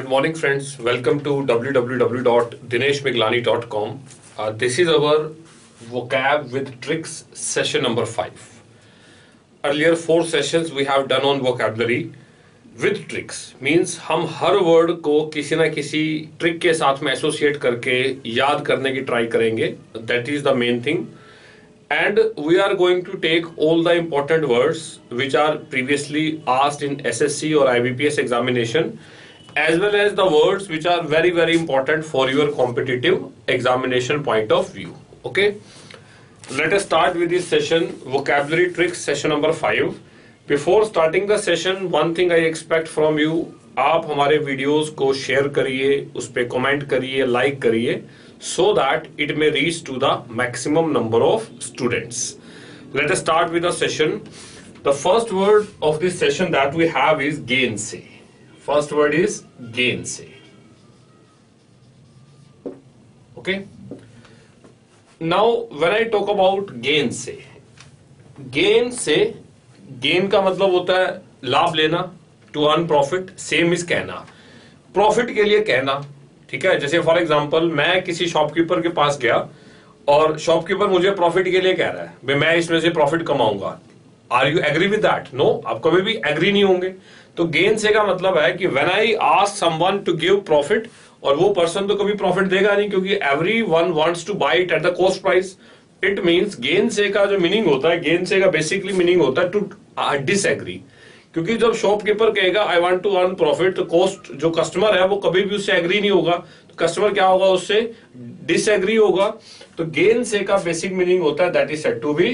Good morning, friends. Welcome to www.dineshmiglani.com. This is our vocab with tricks session number 5. Earlier 4 sessions we have done on vocabulary with tricks. Means हम हर word को किसी ना किसी trick के साथ में associate करके याद करने की try करेंगे. That is the main thing. And we are going to take all the important words which are previously asked in SSC or IBPS examination, as well as the words which are very, very important for your competitive examination point of view. Okay, let us start with this session, vocabulary tricks session number 5. Before starting the session, one thing I expect from you, आप हमारे videos को share करिए, उस पे comment करिए, like करिए, so that it may reach to the maximum number of students. Let us start with the session. The first word of this session that we have is gainsay. First word is gainsay. Okay. Now, when I talk about gainsay, gainsay, gain का मतलब होता है लाभ लेना, to earn profit, same is कहना, profit के लिए कहना. ठीक है, जैसे फॉर एग्जांपल मैं किसी शॉपकीपर के पास गया और शॉपकीपर मुझे प्रॉफिट के लिए कह रहा है, भाई मैं इसमें से प्रॉफिट कमाऊंगा. Are you agree with that? No, आप कभी भी एग्री नहीं होंगे. तो गेन से का मतलब है कि when I ask someone to give profit, और वो पर्सन तो कभी प्रॉफिट देगा नहीं, क्योंकि everyone wants to buy it at the cost price. It means gainsay का जो मीनिंग होता है, गेन से का बेसिकली मीनिंग होता है टू डिसएग्री. क्योंकि जब शॉपकीपर कहेगा I want to earn profit, तो कॉस्ट जो कस्टमर है वो कभी भी उससे एग्री नहीं होगा. तो कस्टमर क्या होगा, उससे डिसएग्री होगा. तो गेन से का बेसिक मीनिंग होता है that is said to be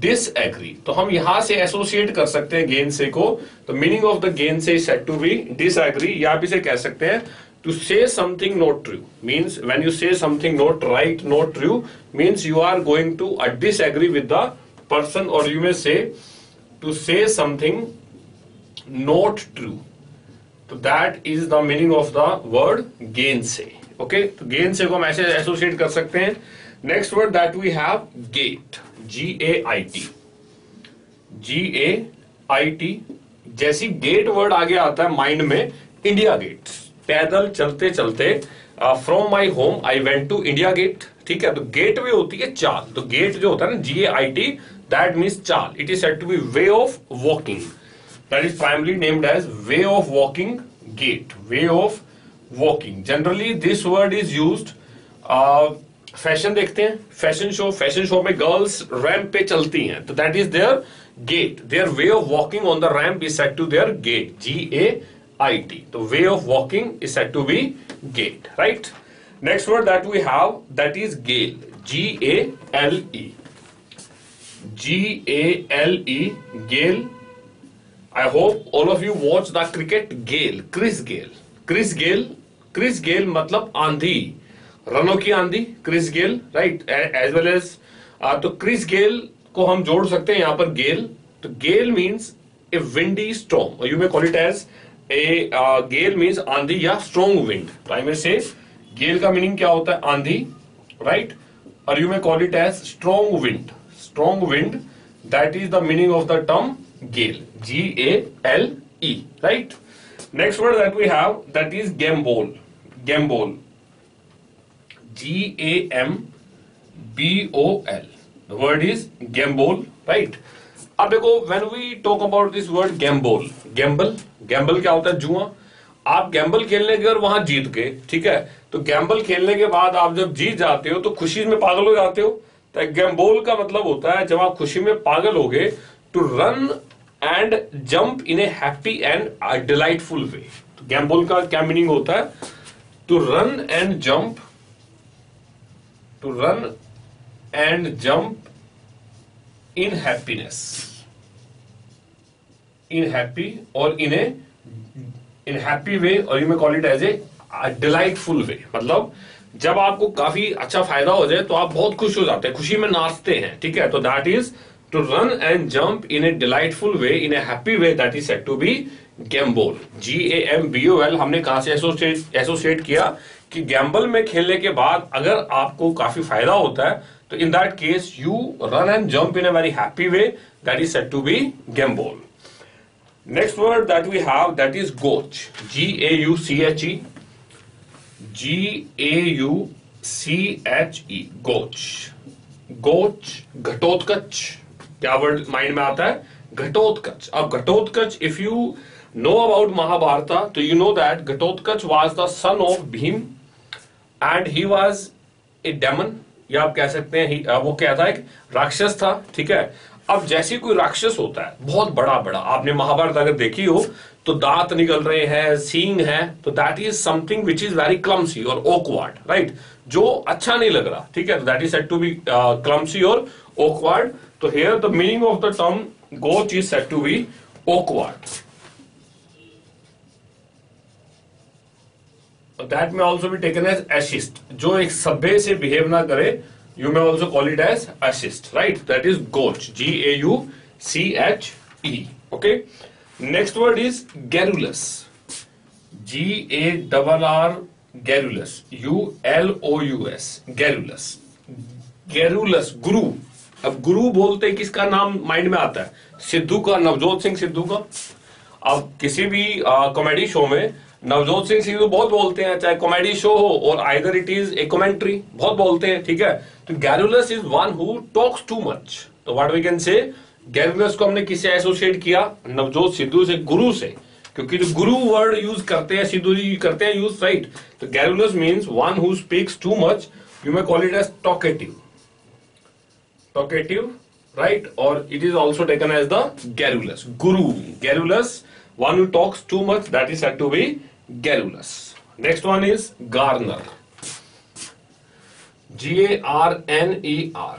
disagree. तो हम यहां से एसोसिएट कर सकते हैं गेन से को. तो meaning of the gainsay is said to be disagree, या आप इसे कह सकते हैं to say something not true. Means when you say something not right, not true, means you are going to disagree with the person, और you may say to say something not true. So that is the meaning of the word gainsay. Okay, तो gainsay को हम ऐसे associate कर सकते हैं. Next word that we have gate, G-A-I-T, G-A-I-T. जैसी gate word आगे आता है mind में, India Gate. पैदल चलते चलते from my home I went to India Gate. ठीक है, तो gate भी होती है चाल. तो gate जो होता है ना, G-A-I-T, that means चाल. It is said to be way of walking. That is primarily named as way of walking, gait, way of walking. Generally, this word is used. Fashion देखते हैं, fashion show में girls ramp पे चलती हैं, तो that is their gait. Their way of walking on the ramp is said to their gait. G-A-I-T. तो way of walking is said to be gait, right? Next word that we have, that is gale. G-A-L-E. G-A-L-E. Gale. I hope all of you watch the cricket Gale, Chris Gale. Chris Gale, Chris Gale मतलब आंधी, रनों की आंधी, Chris Gale, right? As well as तो Chris Gale को हम जोड़ सकते हैं यहाँ पर Gale. तो Gale means a windy storm, or you may call it as a Gale means आंधी या strong wind. तो I may say Gale का meaning क्या होता है, आंधी, right? Or you may call it as strong wind. Strong wind, that is the meaning of the term Gale, G-A-L-E, right? Next word that we have, that is gamble. Gamble, G-A-M-B-O-L. The word is gamble, right? अब देखो, when we talk about this word gamble, gamble, gamble क्या होता है, जुआ. आप gamble खेलने गए और वहां जीत गए, ठीक है? तो gamble खेलने के बाद आप जब जीत जाते हो तो खुशी में पागल हो जाते हो. तो gamble का मतलब होता है जब आप खुशी में पागल हो गए, to run and jump in a happy and delightful way. तो gamble का क्या meaning होता है? To run and jump in happiness, in happy or in happy way, or you may call it as a delightful way. मतलब जब आपको काफी अच्छा फायदा हो जाए तो आप बहुत खुश हो जाते हैं, खुशी में नाचते हैं, ठीक है? तो that is to run and jump in a delightful way, in a happy way, that is said to be gamble. G-A-M-B-O-L. हमने कहाँ से associate किया कि gamble में खेलने के बाद अगर आपको काफी फायदा होता है, तो in that case you run and jump in a very happy way, that is said to be gamble. Next word that we have, that is gauche. G-A-U-C-H-E. G-A-U-C-H-E. Gauche. Gauche, Ghatotkacha. क्या वर्ड माइंड में आता है? घटोत्कच. अब Ghatotkacha, if you know about Mahabharata, तो you know that Ghatotkacha was the son of Bhim and he was a demon, या आप कह सकते हैं वो क्या था, एक राक्षस था, ठीक है। अब जैसे कोई राक्षस होता है बहुत बड़ा बड़ा, आपने महाभारत अगर देखी हो तो दांत निकल रहे हैं, सींग है, तो that is something which is very clumsy और ऑकवर्ड, राइट, जो अच्छा नहीं लग रहा, ठीक है, that is said to be clumsy और ऑकवर्ड। तो here the meaning of the term gauche is said to be awkward. That may also be taken as एशिस्ट, जो एक सभ्य से बिहेव ना करे, you may also call it as assist, right? That is gauche, G-A-U-C-H-E. Okay. Next word is garrulous, G-A-R-R, garrulous, U-L-O-U-S, garrulous. Garrulous, guru. अब guru बोलते हैं किसका नाम माइंड में आता है? सिद्धू का, नवजोत सिंह सिद्धू का। अब किसी भी कॉमेडी शो में नवजोत सिंह सिद्धू बहुत बोलते हैं, चाहे कॉमेडी शो हो और either it is a commentary, बहुत बोलते हैं, ठीक है। तो garrulous is one who talks too much, तो what we can say garrulous को हमने किससे एसोसिएट किया? नवजोत सिद्धू से, गुरु से, क्योंकि जो गुरु वर्ड यूज करते हैं सिद्धू जी करते हैं यूज, राइट। तो garrulous means one who speaks too much, you may call it as talkative, talkative, right, और it is also taken as the garrulous, guru, garrulous, one who talks too much, that is said to be garrulous. Next one is garner, G-A-R-N-E-R,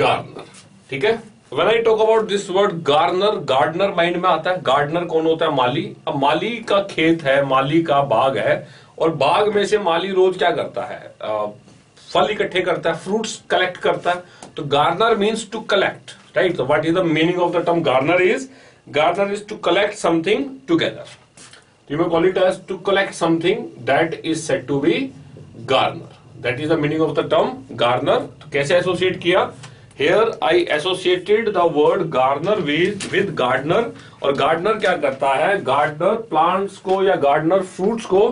garner, ठीक है। When I talk about this word garner, gardener mind में आता है। gardener कौन होता है? माली। अब माली का खेत है, माली का बाग है, और बाग में से माली रोज क्या करता है? फल इकट्ठे करता है, फ्रूट्स कलेक्ट करता है। तो garner means to collect, right? So what is the meaning of the term garner is? Garner is to collect something together. You may call it as to collect something, that is said to be garner. That is the meaning of the term garner. तो कैसे associate किया? Here I associated the word garner with gardener. और gardener क्या करता है? Gardener plants को या gardener fruits को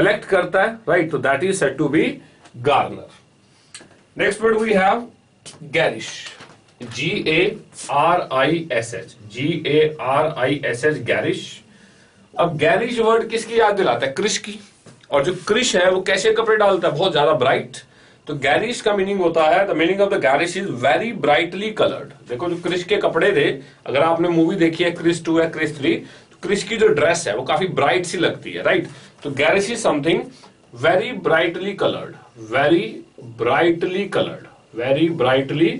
collect करता है, right? So that is said to be garner. Next word we have garish, G-A-R-I-S-H, G-A-R-I-S-H, garish. अब गैरिश वर्ड किसकी याद दिलाता है? क्रिश की। और जो क्रिश है वो कैसे कपड़े डालता है? बहुत ज्यादा ब्राइट। तो गैरिश का मीनिंग होता है, the meaning of the garish is very brightly coloured. देखो जो क्रिश के कपड़े थे, अगर आपने मूवी देखी है क्रिश 2 या क्रिश 3, तो क्रिश की जो ड्रेस है वो काफी ब्राइट सी लगती है, राइट। तो garish is something very brightly coloured, very brightly coloured, very brightly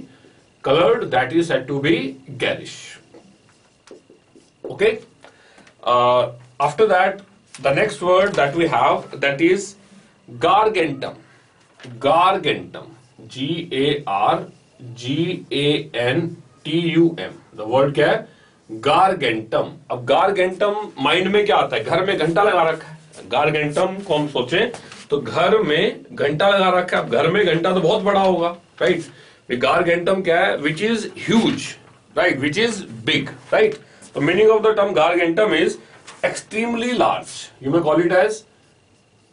coloured, that is said to be garish. Okay, after that the next word that we have, that is gargantum, gargantum, G-A-R-G-A-N-T-U-M, the word क्या है? gargantum. अब gargantum mind में क्या आता है? घर में घंटा लगा रखा है, gargantum को हम सोचे तो घर में घंटा लगा रखा है। अब घर में घंटा तो बहुत बड़ा होगा, राइट। gargantum क्या है? which is huge, right, which is big, right. The meaning of the term gargantum is extremely large. You may call it as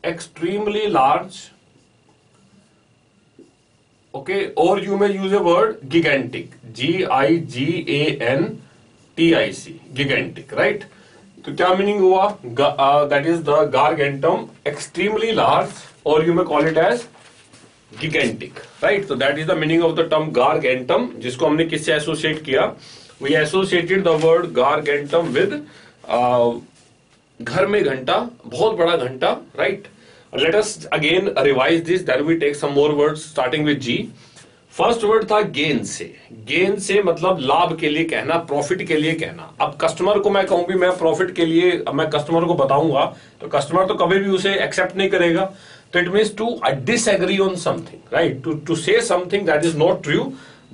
extremely large, okay, or you may use a word gigantic, G-I-G-A-N-T-I-C, gigantic, right. तो क्या meaning हुआ? That is the gargantum, extremely large, or you may call it as gigantic, right. So that is the meaning of the term gargantum, जिसको हमने किससे associate किया? We associated the word gargantum with घर में घंटा, बहुत बड़ा घंटा, right? Let us again revise this. Then we take some more words starting with G. First word था gain से. Gain से मतलब लाभ के लिए कहना, प्रॉफिट के लिए कहना। अब कस्टमर को मैं कहूँगी मैं प्रॉफिट के लिए, अब मैं कस्टमर को बताऊंगा तो कस्टमर तो कभी भी उसे एक्सेप्ट नहीं करेगा। तो it means to disagree on something, right, to say something that is not true,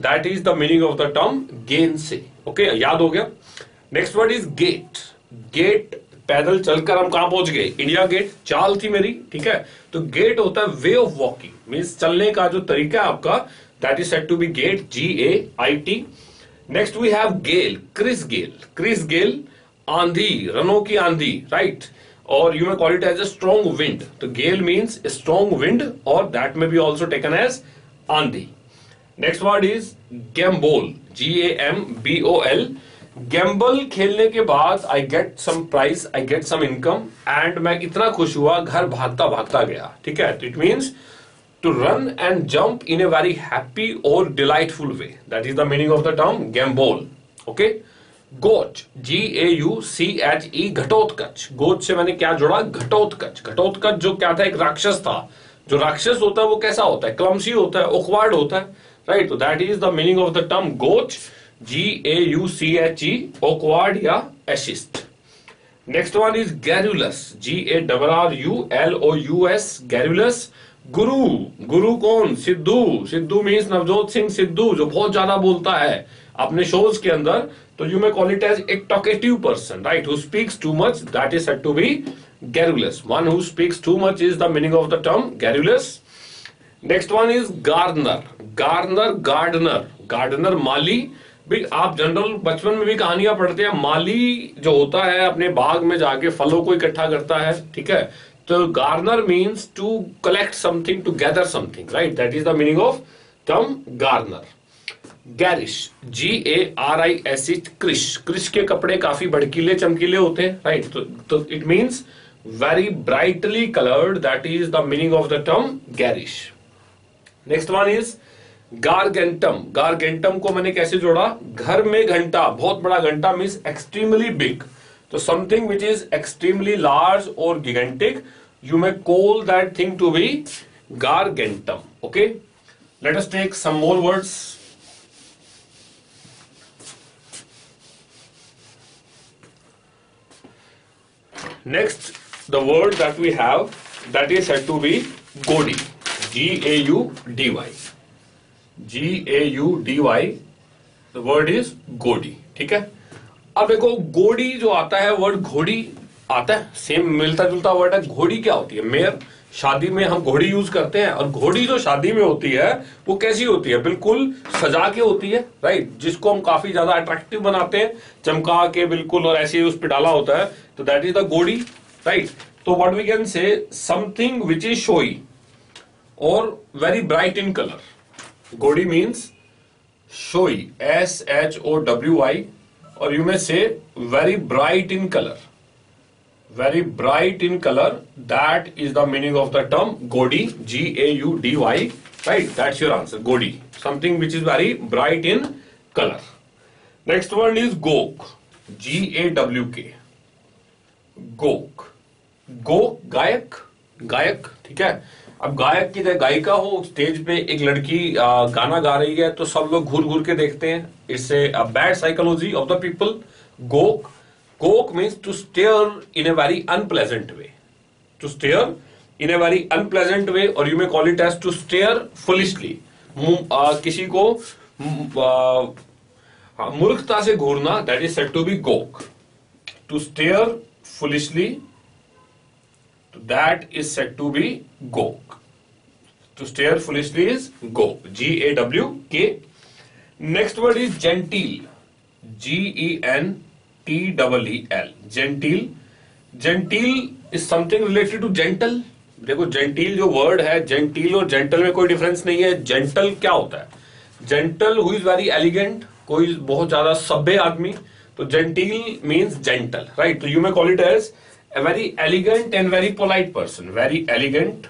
that is the meaning of the term gainsay. Okay, याद हो गया। Next word is gait. Gait, पैदल चलकर हम कहां पहुंच गए? India gate. चाल थी मेरी, ठीक है। तो गेट होता है वे ऑफ वॉकिंग, मींस चलने का जो तरीका है आपका, that is said to be gait, G-A-I-T। Next we have Gayle, Chris Gayle. Chris Gayle आंधी, रनों की आंधी, right, or you may call it as a strong wind. So gale means a strong wind, or that may be also taken as andhi. Next word is gamble. G-A-M-B-O-L. Gamble खेलने के बाद I get some price, I get some income, and मैं इतना खुश हुआ घर भागता भागता गया. ठीक है? It means to run and jump in a very happy or delightful way. That is the meaning of the term gamble. Okay? गोच, G-A-U-C-H-E, Ghatotkacha. गोच से मैंने क्या जोड़ा? घटोत्कच. घटोत्कच जो क्या था? एक राक्षस था. जो राक्षस होता है वो कैसा होता है? क्लमसी होता है, awkward होता है, right. That is the meaning of the term gauche, G-A-U-C-H-E, awkward या assist. Next one is garrulous. G-A-R-R-U-L-O-U-S, garrulous. Guru. Guru कौन? सिद्धू. सिद्धू मीन्स नवजोत सिंह सिद्धू, जो बहुत ज्यादा बोलता है अपने शोज के अंदर. तो you may call it as a talkative person, right, who speaks too much, that is said to be garrulous. One who speaks too much is the meaning of the term garrulous. Next one is gardener. Gardener, gardener, gardener माली. भी आप general बचपन में भी कहानियां पढ़ते हैं. माली जो होता है अपने बाग में जाके फलों को इकट्ठा करता है. ठीक है? तो gardener means to collect something, to gather something, right. That is the meaning of term gardener. Garish, G-A-R-I-S-H, Krrish. Krrish के कपड़े काफी भड़कीले चमकीले होते हैं, राइट. तो it means very brightly coloured. That is the meaning of the term garish. Next one is gargantuan. Gargantuan को मैंने कैसे जोड़ा? घर में घंटा, बहुत बड़ा घंटा मीन्स एक्सट्रीमली बिग. तो something which is extremely large और gigantic, you may call that thing to be gargantuan. Okay, let us take some more words. Next, the word that we have, that is said to be gaudy. G-A-U-D-Y. G-A-U-D-Y. The word is gaudy. ठीक है? अब देखो, gaudy जो आता है, word घोड़ी आता है, सेम मिलता जुलता वर्ड है. घोड़ी क्या होती है? मेयर. शादी में हम घोड़ी यूज करते हैं, और घोड़ी जो शादी में होती है वो कैसी होती है? बिल्कुल सजा के होती है, राइट, जिसको हम काफी ज्यादा अट्रैक्टिव बनाते हैं, चमका के बिल्कुल, और ऐसे उस पर डाला होता है. तो दैट इज द घोड़ी, राइट. तो what we can say, something which is showy और वेरी ब्राइट इन कलर. घोड़ी मीन्स शोई, S-H-O-W-I, और you may say very bright in colour. Very bright in color. That is the meaning of the term gaudy. G-A-U-D-Y. Right? That's your answer. Gaudy. Something which is very bright in color. Next one is gawk. G-A-W-K. Gawk. Gawk. गायक. गायक. ठीक है? अब गायक की जगह गायिका हो. स्टेज पे एक लड़की गाना गा रही है, तो सब लोग घूर घूर के देखते हैं. It's a bad psychology of the people. Gawk. Gawk means to stare in a very unpleasant way. To stare in a very unpleasant way, or you may call it as to stare foolishly. किसी को मूर्खता से घूरना, that is said to be gawk. To stare foolishly, that is said to be gawk. To stare foolishly is gawk. G-A-W-K. Next word is genteel. G-E-N. T-E-E-L. Genteel. Genteel is something related to gentle. देखो, genteel जो word है, genteel और gentle में कोई difference नहीं है. Gentle क्या होता है? Gentle who is very elegant, कोई बहुत ज्यादा सभ्य आदमी. तो genteel means gentle, right? So you may call it as a very elegant and very polite person. Very elegant,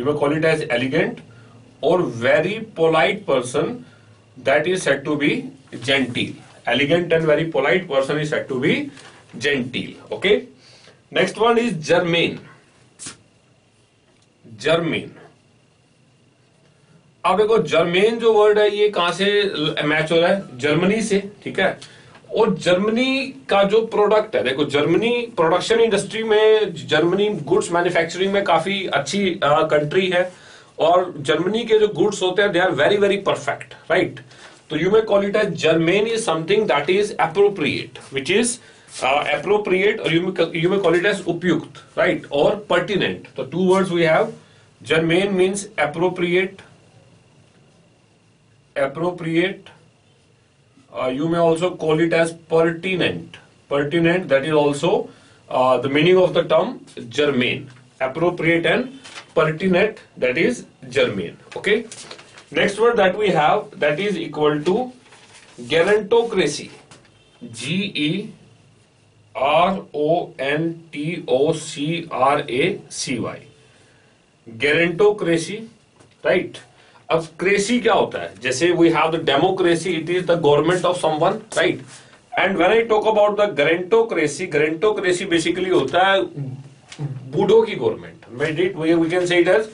you may call it as elegant, or very polite person, that is said to be genteel. Elegant and very polite person is said to be genteel. Okay. Next one is germane. Germane. अब देखो, germane जो word है, ये कहाँ से match हो रहा है? Germany से. ठीक है? और Germany का जो product है, देखो Germany production industry में, Germany goods manufacturing में काफी अच्छी country है, और Germany के जो goods होते हैं, they are very very perfect, right? So you may call it as germane is something that is appropriate, which is appropriate, or you may call it as upyukt, right, or pertinent. So two words we have. Germane means appropriate. Appropriate. You may also call it as pertinent. pertinent, that is also the meaning of the term germane. Appropriate and pertinent, that is germane. Okay. Next word that we have, that is equal to gerontocracy. Gerontocracy. Gerontocracy, right? अब cracy क्या होता है? जैसे we have the democracy, it is the government of someone, right? And when I talk about the gerontocracy, gerontocracy basically होता है बूढ़ों की government. We can say it as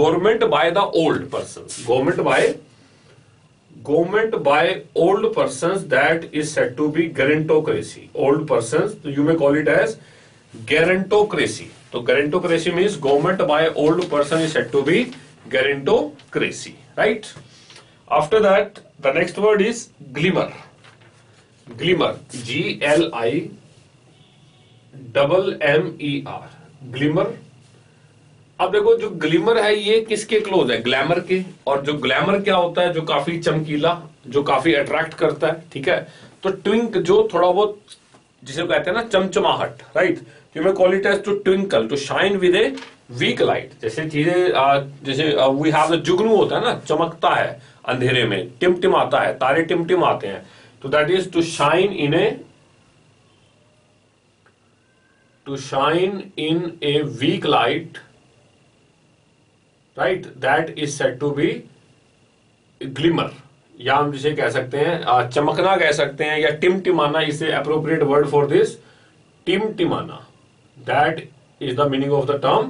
government by the old person, government by old person, that is said to be gerontocracy. Old person you may call it as gerontocracy. तो gerontocracy means government by old person is said to be gerontocracy, right? After that, the next word is glimmer. Glimmer, GLIMMER, glimmer. अब देखो जो glimmer है ये किसके close है? Glamour के. और जो ग्लैमर क्या होता है? जो काफी चमकीला, जो काफी अट्रैक्ट करता है, ठीक है? तो ट्विंक, जो थोड़ा बहुत जिसे कहते हैं ना चमचमाहट, right? You may call it as to twinkle, to shine with a weak light. जैसे चीजें, जैसे वी हैव द जुगनू होता है ना, चमकता है अंधेरे में, टिमटिमाता है, तारे टिमटिमाते हैं. तो that is to shine in a, to shine in a weak light, right? That is said to be glimmer, या हम जिसे कह सकते हैं चमकना कह सकते हैं, या टिमटिमाना. Is a appropriate word for this, टिमटिमाना. That is the meaning of the term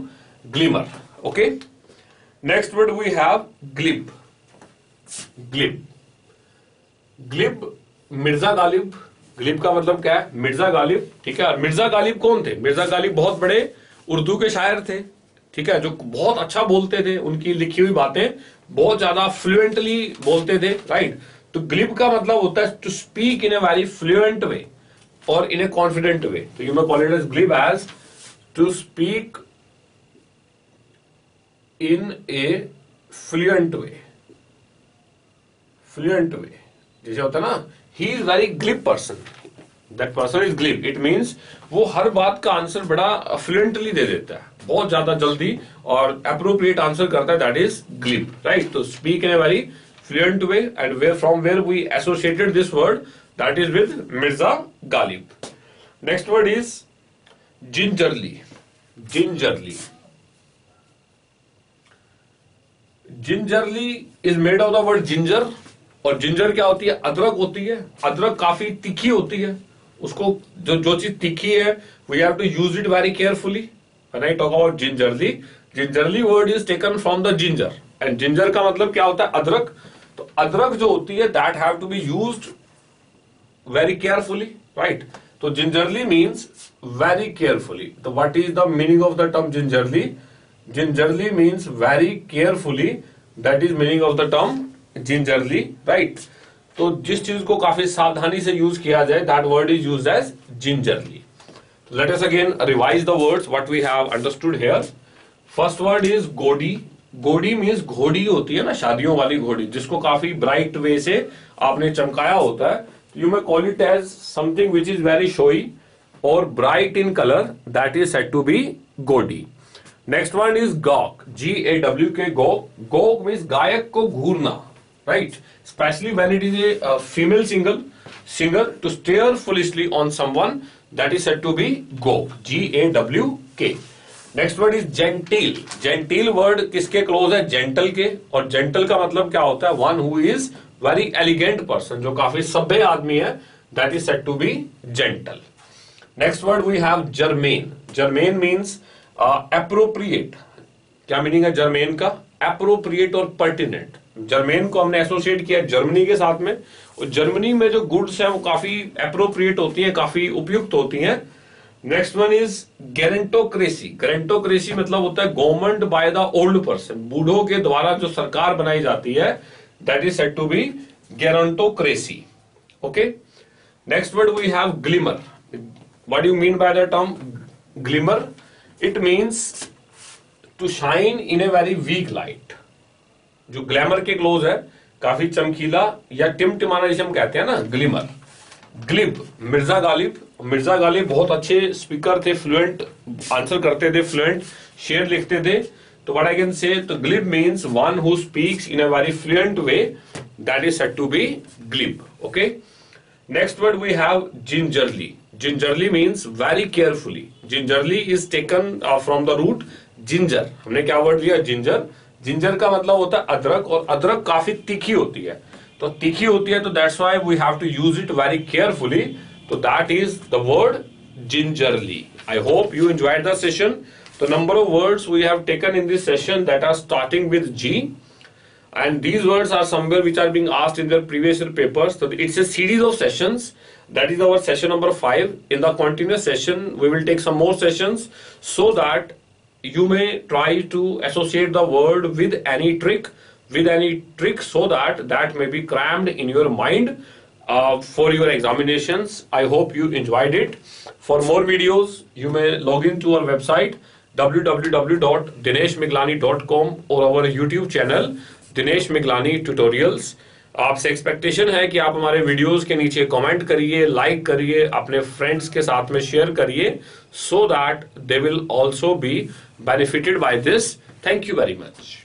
glimmer. Okay, next word we have glib. Glib, Mirza Ghalib. Glib का मतलब क्या है? मिर्जा गालिब, ठीक है? मिर्जा गालिब कौन थे? मिर्जा गालिब बहुत बड़े उर्दू के शायर थे, ठीक है? जो बहुत अच्छा बोलते थे, उनकी लिखी हुई बातें बहुत ज्यादा फ्लुएंटली बोलते थे, राइट? तो ग्लिब का मतलब होता है to speak in a very fluent way और इन ए कॉन्फिडेंट वे. तो you may call it as glib, as to speak in a fluent way. Fluent way जैसे होता है ना, he is very glib person, that person is glib. It means वो हर बात का आंसर बड़ा फ्लुएंटली दे देता है, बहुत ज्यादा जल्दी, और एप्रोप्रिएट आंसर करता है, दैट इज ग्लिब, राइट? तो speak in a very fluent way, and way from where we associated this word, that is with Mirza Ghalib. Next word is gingerly. Gingerly is made of the word ginger, और ginger क्या होती है? अदरक होती है. अदरक काफी तीखी होती है, उसको जो चीज तीखी है we have to use it very carefully. When I talk about gingerly, gingerly word is taken from the ginger, and ginger का मतलब क्या होता है? अदरक. तो अदरक जो होती है, that have to be used very carefully, right? तो जिंजरली मीन्स वेरी केयरफुली. तो what is the meaning of the term gingerly? Gingerly means very carefully, that is meaning of the term gingerly, right? तो जिस चीज को काफी सावधानी से use किया जाए, that word is used as gingerly. So let us again revise the words what we have understood here. First word is godi. Godi means घोड़ी होती है ना, शादियों वाली घोड़ी, जिसको काफी bright way से आपने चमकाया होता है. You may call it as something which is very showy or bright in color, that is said to be godi. Next one is gawk. GAWK, gawk. Gawk means गायक को घूरना, right? Specially when it is a female singer, to stare foolishly on someone, that is said to be gawk. GAWK. Next word is gentle. Gentle word किसके close है? Gentle के. और gentle का मतलब क्या होता है? One who is very elegant person, जो काफी सभ्य आदमी है, that is said to be gentle. Next word we have germane. Germane means appropriate. क्या मीनिंग है जर्मेन का? एप्रोप्रिएट और पर्टिनेंट. जर्मेन को हमने एसोसिएट किया जर्मनी के साथ में, और जर्मनी में जो गुड्स हैं वो काफी एप्रोप्रिएट होती हैं, काफी उपयुक्त होती हैं. Next one is gerontocracy. Gerontocracy मतलब होता है government by the old person, बूढ़ों के द्वारा जो सरकार बनाई जाती है, that is said to be gerontocracy. Okay, next word we have glimmer. What do you mean by the term glimmer? It means to shine in a very weak light, जो glamour के क्लोज है, काफी चमकीला या टिमटिमाना, जिसे हम कहते हैं ना ग्लिमर. ग्लिब, मिर्जा गालिब। मिर्जा गालिब बहुत अच्छे स्पीकर थे, फ्लुएंट आंसर करते थे, फ्लुएंट शेर लिखते थे। तो व्हाट आई कैन से, तो glib means one who speaks in a very fluent way, that is said to be glib. Okay. Next word we have gingerly. Gingerly means very carefully. Gingerly is taken from the root ginger. हमने क्या word लिया? Ginger. Ginger का मतलब होता है अदरक, और अदरक काफी तीखी होती है, तो तीखी होती है तो that's why we have to use it very carefully, तो that is the word gingerly. I hope you enjoyed the session. The number of words we have taken in this session that are starting with G, and these words are somewhere which are being asked in their previous year papers. So it's a series of sessions. That is our session number 5. In the continuous session, we will take some more sessions so that you may try to associate the word with any trick, so that that may be crammed in your mind for your examinations. I hope you enjoyed it. For more videos, you may log into our website www.dineshmiglani.com और हमारे YouTube channel Dinesh Miglani tutorials. आपसे expectation है कि आप हमारे videos के नीचे comment करिए, लाइक करिए, अपने फ्रेंड्स के साथ में शेयर करिए, so that they will also be benefited by this. Thank you very much.